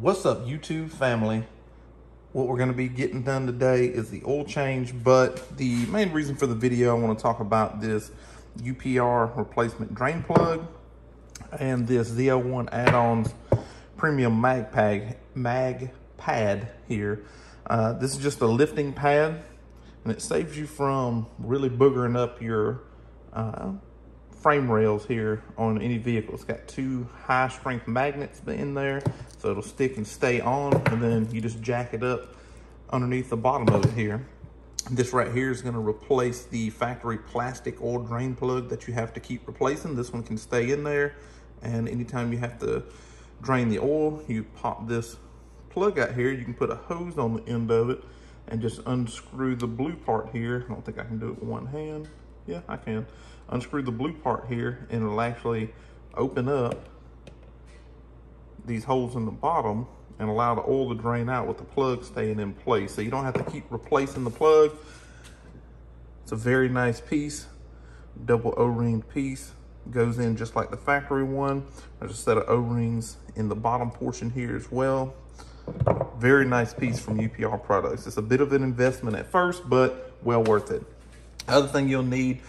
What's up, YouTube family? What we're going to be getting done today is the oil change, but the main reason for the video, I want to talk about this UPR replacement drain plug and this ZL1 addons premium mag pad here. This is just a lifting pad, and it saves you from really boogering up your frame rails here on any vehicle. It's got two high strength magnets in there, so it'll stick and stay on, and then you just jack it up underneath the bottom of it here. This right here is going to replace the factory plastic oil drain plug that you have to keep replacing. This one can stay in there, and anytime you have to drain the oil, you pop this plug out here. You can put a hose on the end of it and just unscrew the blue part here. I don't think I can do it with one hand. Yeah, I can. Unscrew the blue part here, and it'll actually open up these holes in the bottom and allow the oil to drain out with the plug staying in place. So you don't have to keep replacing the plug. It's a very nice piece, double O-ring piece. Goes in just like the factory one. There's a set of O-rings in the bottom portion here as well. Very nice piece from UPR Products. It's a bit of an investment at first, but well worth it. Other thing you'll need,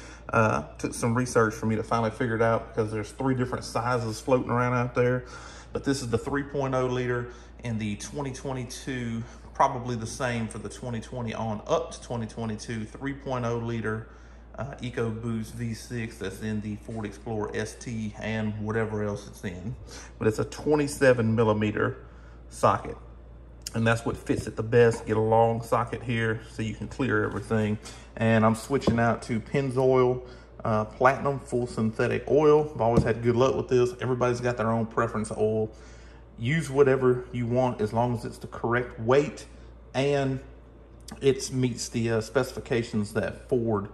took some research for me to finally figure it out, because there's three different sizes floating around out there, but this is the 3.0 liter and the 2022, probably the same for the 2020 on up to 2022, 3.0 liter EcoBoost V6 that's in the Ford Explorer ST and whatever else it's in, but it's a 27 millimeter socket. And that's what fits it the best. Get a long socket here so you can clear everything. And I'm switching out to Pennzoil Platinum full synthetic oil. I've always had good luck with this. Everybody's got their own preference oil. Use whatever you want as long as it's the correct weight and it meets the specifications that Ford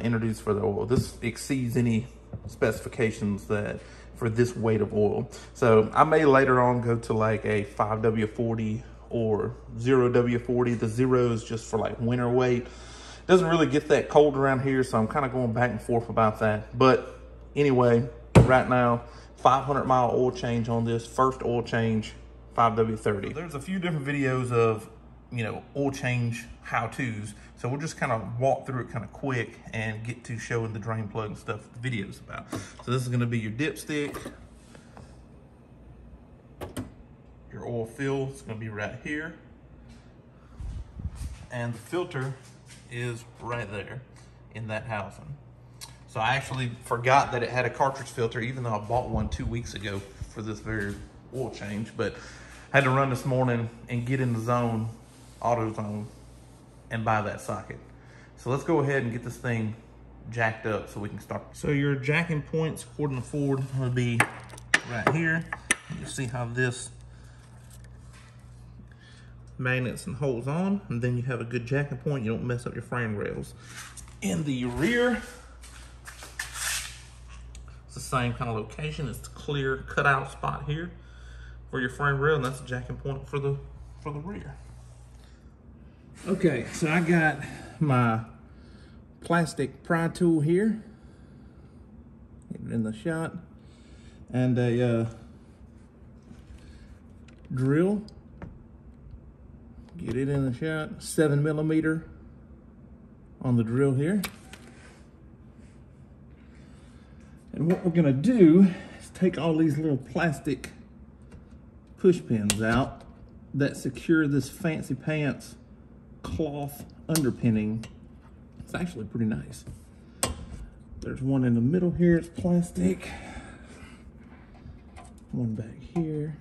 introduced for the oil. This exceeds any specifications that for this weight of oil. So I may later on go to like a 5W40 or 0W40. The zero is just for like winter weight. Doesn't really get that cold around here, so I'm kind of going back and forth about that. But anyway, right now, 500-mile oil change on this. First oil change, 5W30. There's a few different videos of, you know, oil change how-tos. So we'll just kind of walk through it kind of quick and get to showing the drain plug and stuff the video's about. So this is going to be your dipstick. Your oil fill is going to be right here. And the filter is right there in that housing. So I actually forgot that it had a cartridge filter, even though I bought one 2 weeks ago for this very oil change, but I had to run this morning and get in the zone, AutoZone, and buy that socket. So let's go ahead and get this thing jacked up so we can start. So your jacking points, according to Ford, will be right here. You see how this magnets and holds on, and then you have a good jacking point. You don't mess up your frame rails. In the rear, it's the same kind of location. It's the clear cutout spot here for your frame rail, and that's the jacking point for the rear. Okay, so I got my plastic pry tool here, getting in the shot, and a drill. Get it in the shot. 7 millimeter on the drill here. And what we're gonna do is take all these little plastic push pins out that secure this fancy pants cloth underpinning. It's actually pretty nice. There's one in the middle here, it's plastic. One back here.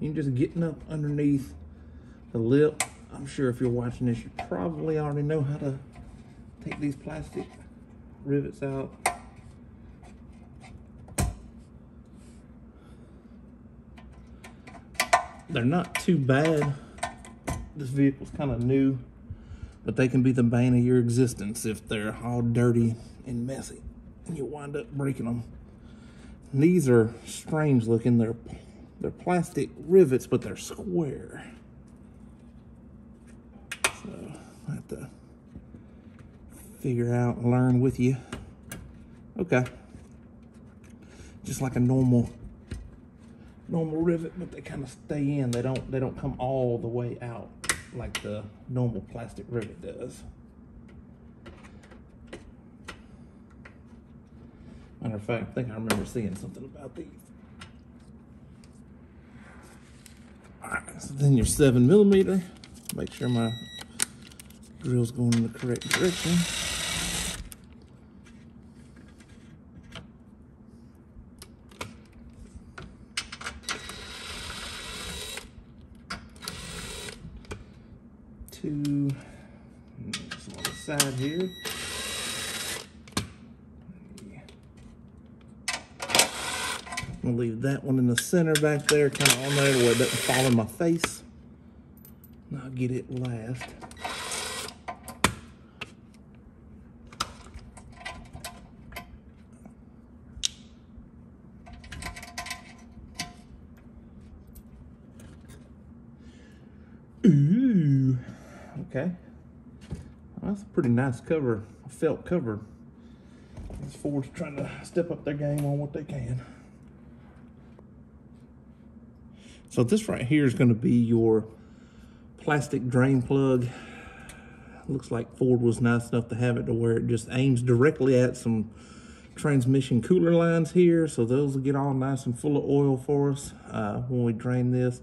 You're just getting up underneath the lip. I'm sure if you're watching this, you probably already know how to take these plastic rivets out. They're not too bad. This vehicle's kind of new, but they can be the bane of your existence if they're all dirty and messy and you wind up breaking them. And these are strange looking. They're plastic rivets, but they're square. So I have to figure out and learn with you. Okay. Just like a normal normal rivet, but they kind of stay in. They don't come all the way out like the normal plastic rivet does. Matter of fact, I think I remember seeing something about these. All right, so then your 7mm, make sure my drill's going in the correct direction. Two, just on the side here. I'm gonna leave that one in the center back there, kind of on there where it doesn't fall in my face. And I'll get it last. Ooh, okay. Well, that's a pretty nice cover, felt cover. These Ford's trying to step up their game on what they can. So this right here is going to be your plastic drain plug. Looks like Ford was nice enough to have it to where it just aims directly at some transmission cooler lines here. So those will get all nice and full of oil for us when we drain this.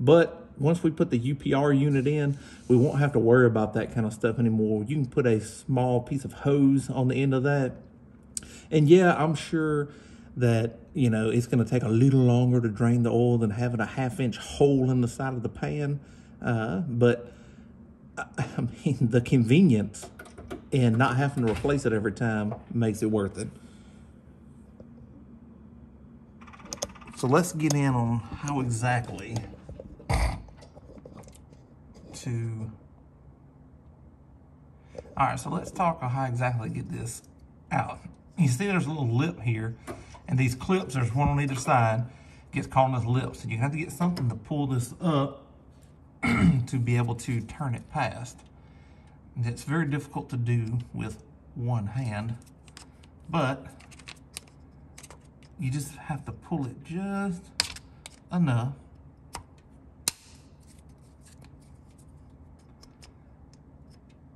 But once we put the UPR unit in, we won't have to worry about that kind of stuff anymore. You can put a small piece of hose on the end of that. And yeah, I'm sure that, you know, it's going to take a little longer to drain the oil than having a half-inch hole in the side of the pan. But, I mean, the convenience and not having to replace it every time makes it worth it. So let's get in on how exactly to... All right, so let's talk on how exactly to get this out. You see there's a little lip here, and these clips, there's one on either side, gets caught on those lips. And you have to get something to pull this up to be able to turn it past. And it's very difficult to do with one hand, but you just have to pull it just enough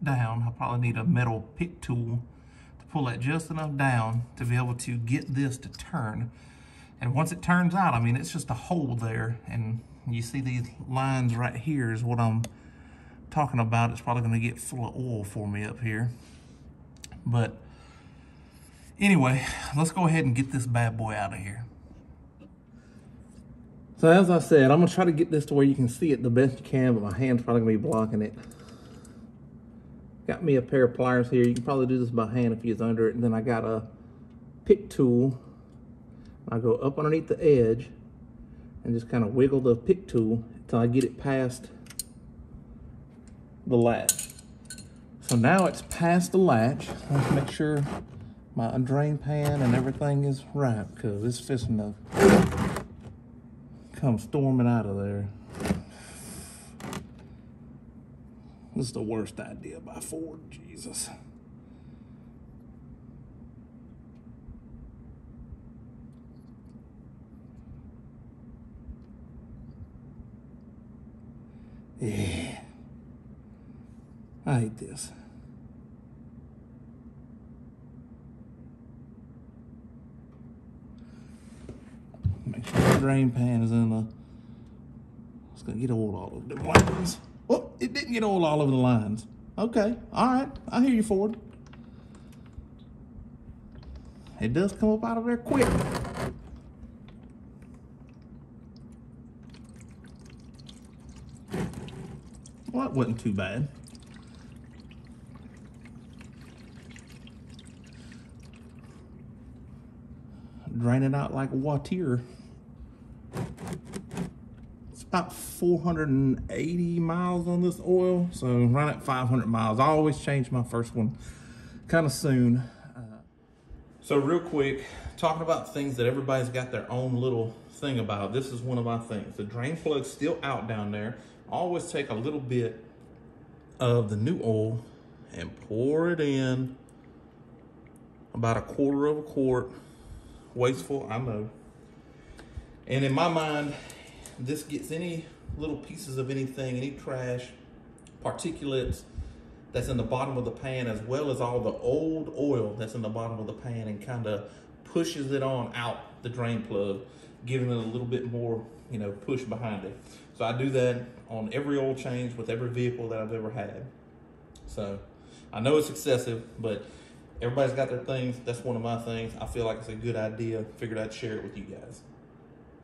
down. I'll probably need a metal pick tool. Pull that just enough down to be able to get this to turn. And once it turns out, I mean, it's just a hole there. And you see these lines right here is what I'm talking about. It's probably gonna get full of oil for me up here. But anyway, let's go ahead and get this bad boy out of here. So as I said, I'm gonna try to get this to where you can see it the best you can, but my hand's probably gonna be blocking it. Got me a pair of pliers here. You can probably do this by hand if you was under it. And then I got a pick tool. I go up underneath the edge and just kind of wiggle the pick tool until I get it past the latch. So now it's past the latch. Let's make sure my drain pan and everything is right, because it's fixing to come storming out of there. This is the worst idea by Ford, Jesus. Yeah. I hate this. Make sure the drain pan is in the... It's gonna get old all over the lines. Oh, it didn't get oil all over the lines. Okay, all right, I hear you, Ford. It does come up out of there quick. Well, that wasn't too bad. Drain it out like water. About 480 miles on this oil, so right at 500 miles. I always change my first one kind of soon. So real quick, talking about things that everybody's got their own little thing about. This is one of my things. The drain plug's still out down there. I always take a little bit of the new oil and pour it in, about 1/4 of a quart. Wasteful, I know. And in my mind, this gets any little pieces of anything, any trash, particulates that's in the bottom of the pan, as well as all the old oil that's in the bottom of the pan, and kind of pushes it on out the drain plug, giving it a little bit more, you know, push behind it. So I do that on every oil change with every vehicle that I've ever had. So I know it's excessive, but everybody's got their things. That's one of my things. I feel like it's a good idea. Figured I'd share it with you guys.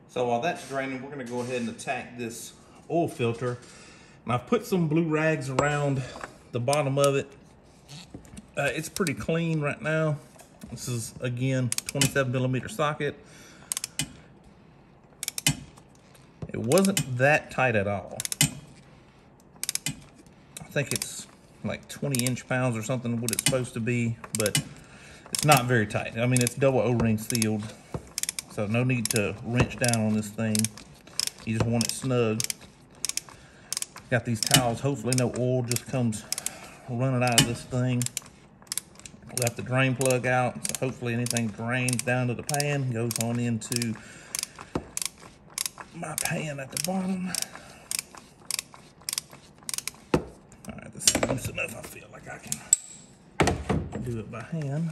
So while that's draining, we're gonna go ahead and attack this oil filter. And I've put some blue rags around the bottom of it. It's pretty clean right now. This is, again, 27 millimeter socket. It wasn't that tight at all. I think it's like 20 inch pounds or something what it's supposed to be, but it's not very tight. I mean, it's double O-ring sealed, so no need to wrench down on this thing. You just want it snug. Got these towels. Hopefully no oil just comes running out of this thing. Left the drain plug out, so hopefully anything drains down to the pan, goes on into my pan at the bottom. All right, this is loose enough. I feel like I can do it by hand.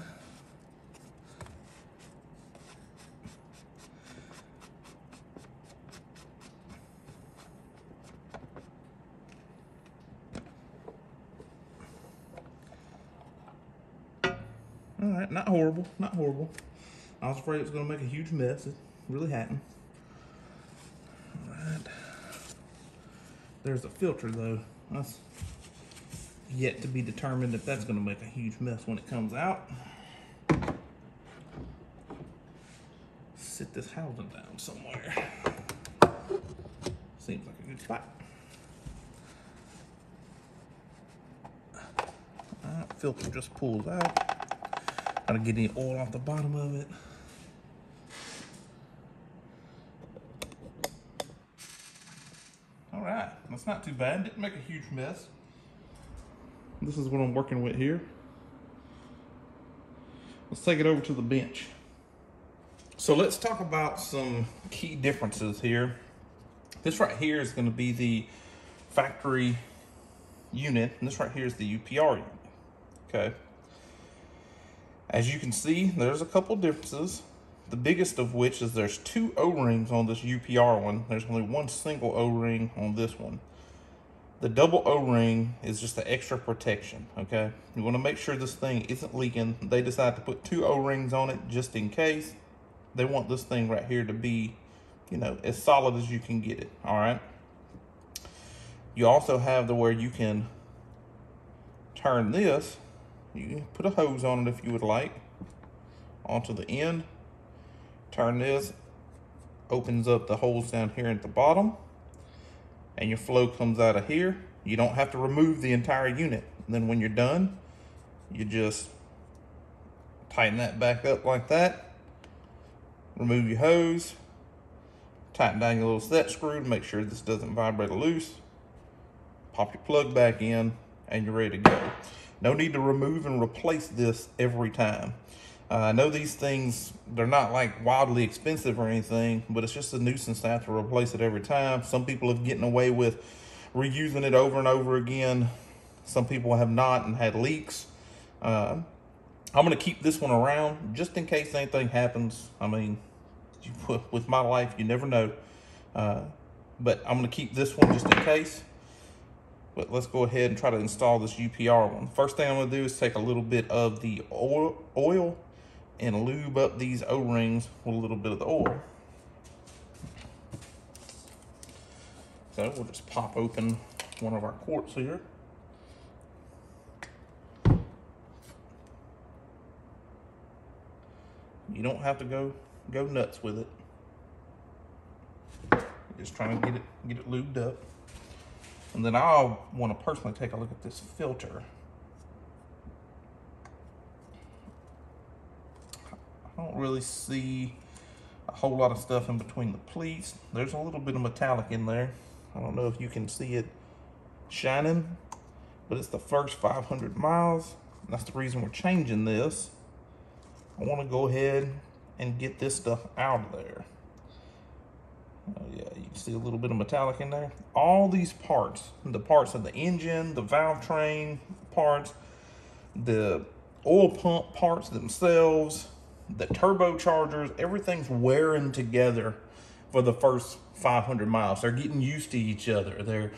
All right, not horrible, not horrible. I was afraid it was gonna make a huge mess. It really hadn't. All right. There's the filter though. That's yet to be determined if that's gonna make a huge mess when it comes out. Sit this housing down somewhere. Seems like a good spot. All right, filter just pulls out. I don't get any oil off the bottom of it. All right, that's not too bad. Didn't make a huge mess. This is what I'm working with here. Let's take it over to the bench. So let's talk about some key differences here. This right here is going to be the factory unit, and this right here is the UPR unit, okay? As you can see, there's a couple differences. The biggest of which is there's two O-rings on this UPR one. There's only one single O-ring on this one. The double O-ring is just the extra protection, okay? You want to make sure this thing isn't leaking. They decide to put two O-rings on it just in case. They want this thing right here to be, you know, as solid as you can get it, all right? You also have the where you can turn this. You can put a hose on it if you would like, onto the end, turn this, opens up the holes down here at the bottom, and your flow comes out of here. You don't have to remove the entire unit. And then when you're done, you just tighten that back up like that, remove your hose, tighten down your little set screw to make sure this doesn't vibrate loose, pop your plug back in, and you're ready to go. No need to remove and replace this every time. I know these things, they're not like wildly expensive or anything, but it's just a nuisance to have to replace it every time. Some people have gotten away with reusing it over and over again. Some people have not and had leaks. I'm gonna keep this one around just in case anything happens. I mean, with my life, you never know. But I'm gonna keep this one just in case. But let's go ahead and try to install this UPR one. First thing I'm gonna do is take a little bit of the oil and lube up these O-rings with a little bit of the oil. So we'll just pop open one of our quarts here. You don't have to go nuts with it. Just trying to get it lubed up. And then I'll want to personally take a look at this filter. I don't really see a whole lot of stuff in between the pleats. There's a little bit of metallic in there. I don't know if you can see it shining, but it's the first 500 miles. That's the reason we're changing this. I want to go ahead and get this stuff out of there. Oh yeah, you can see a little bit of metallic in there. All these parts, the parts of the engine, the valve train parts, the oil pump parts themselves, the turbochargers, everything's wearing together for the first 500 miles. They're getting used to each other.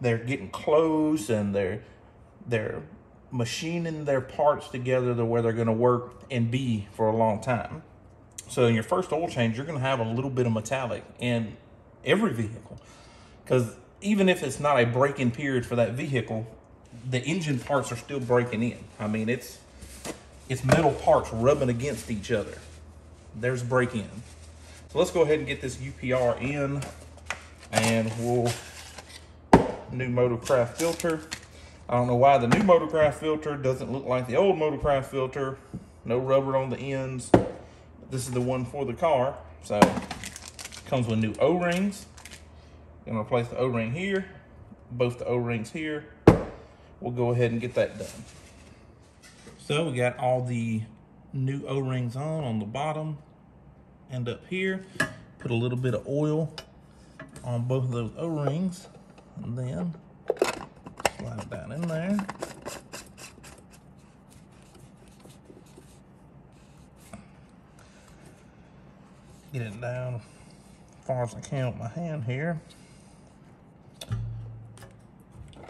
They're getting close, and they're machining their parts together to where they're going to work and be for a long time. So in your first oil change, you're going to have a little bit of metallic in every vehicle, because even if it's not a break-in period for that vehicle, the engine parts are still breaking in. I mean, it's metal parts rubbing against each other. There's break-in. So let's go ahead and get this UPR in, and we'll new Motorcraft filter. I don't know why the new Motorcraft filter doesn't look like the old Motorcraft filter. No rubber on the ends. This is the one for the car, so comes with new O-rings. Gonna replace the O-ring here, both the O-rings here. We'll go ahead and get that done. So we got all the new O-rings on the bottom and up here. Put a little bit of oil on both of those O-rings, and then slide it down in there. Get it down as far as I can with my hand here,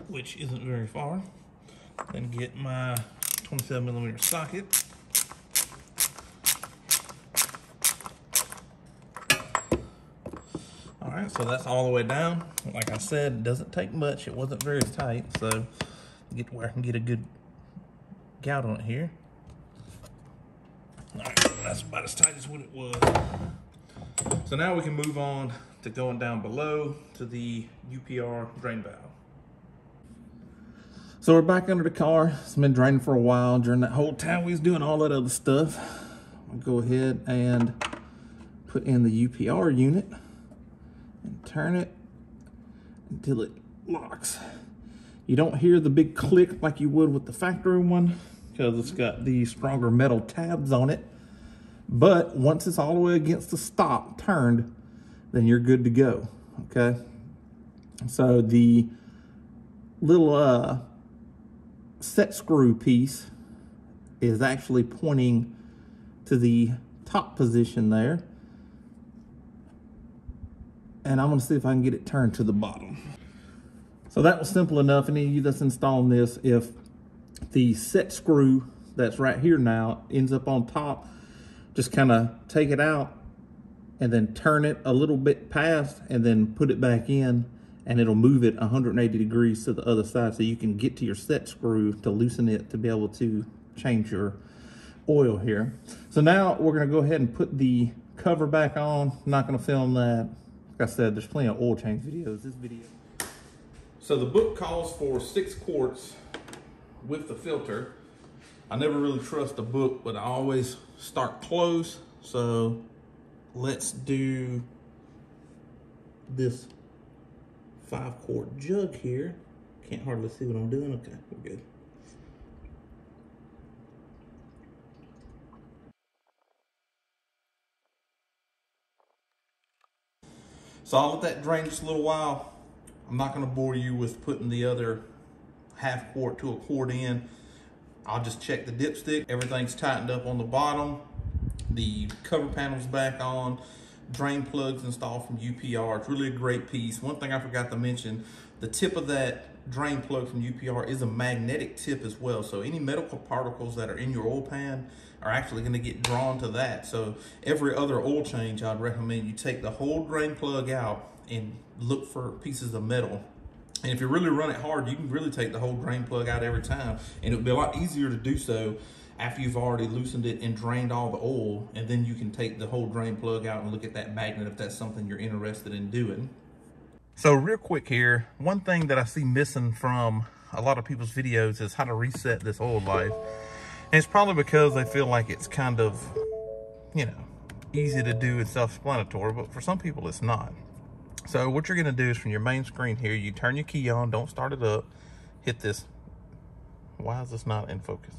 which isn't very far. Then get my 27mm socket. All right, so that's all the way down. Like I said, it doesn't take much. It wasn't very tight, so get where I can get a good gout on it here. All right, that's about as tight as what it was. So now we can move on to going down below to the UPR drain valve. So we're back under the car. It's been draining for a while. During that whole time we was doing all that other stuff. I'll go ahead and put in the UPR unit and turn it until it locks. You don't hear the big click like you would with the factory one, because it's got the stronger metal tabs on it. But once it's all the way against the stop turned, then you're good to go, okay? So the little set screw piece is actually pointing to the top position there. And I'm gonna see if I can get it turned to the bottom. So that was simple enough. Any of you that's installing this, if the set screw that's right here now ends up on top, just kind of take it out and then turn it a little bit past and then put it back in, and it'll move it 180 degrees to the other side so you can get to your set screw to loosen it to be able to change your oil here. So now we're gonna go ahead and put the cover back on. I'm not gonna film that. Like I said, there's plenty of oil change videos, this video. So the book calls for 6 quarts with the filter. I never really trust a book, but I always start close. So let's do this 5-quart jug here. Can't hardly see what I'm doing. Okay, we're good. So I'll let that drain just a little while. I'm not gonna bore you with putting the other 1/2 quart to a quart in. I'll just check the dipstick. Everything's tightened up on the bottom. The cover panel's back on. Drain plugs installed from UPR. It's really a great piece. One thing I forgot to mention, the tip of that drain plug from UPR is a magnetic tip as well. So any metal particles that are in your oil pan are actually gonna get drawn to that. So every other oil change, I'd recommend you take the whole drain plug out and look for pieces of metal. And if you really run it hard, you can really take the whole drain plug out every time. And it'll be a lot easier to do so after you've already loosened it and drained all the oil. And then you can take the whole drain plug out and look at that magnet if that's something you're interested in doing. So real quick here, one thing that I see missing from a lot of people's videos is how to reset this oil life. And it's probably because they feel like it's kind of, you know, easy to do and self-explanatory, but for some people it's not. So what you're gonna do is from your main screen here, you turn your key on, don't start it up, hit this, why is this not in focus?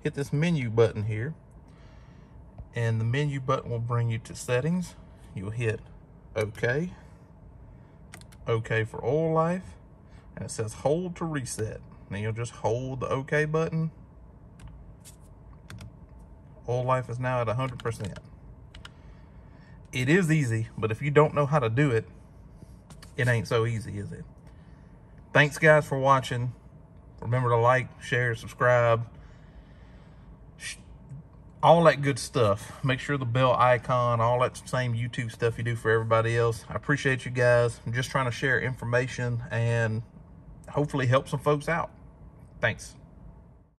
Hit this menu button here, and the menu button will bring you to settings. You'll hit okay, okay for oil life, and it says hold to reset. Now you'll just hold the okay button. Oil life is now at 100%. It is easy, but if you don't know how to do it, it ain't so easy, is it? Thanks guys for watching. Remember to like, share, subscribe, all that good stuff. Make sure the bell icon, all that same YouTube stuff you do for everybody else. I appreciate you guys. I'm just trying to share information and hopefully help some folks out. Thanks.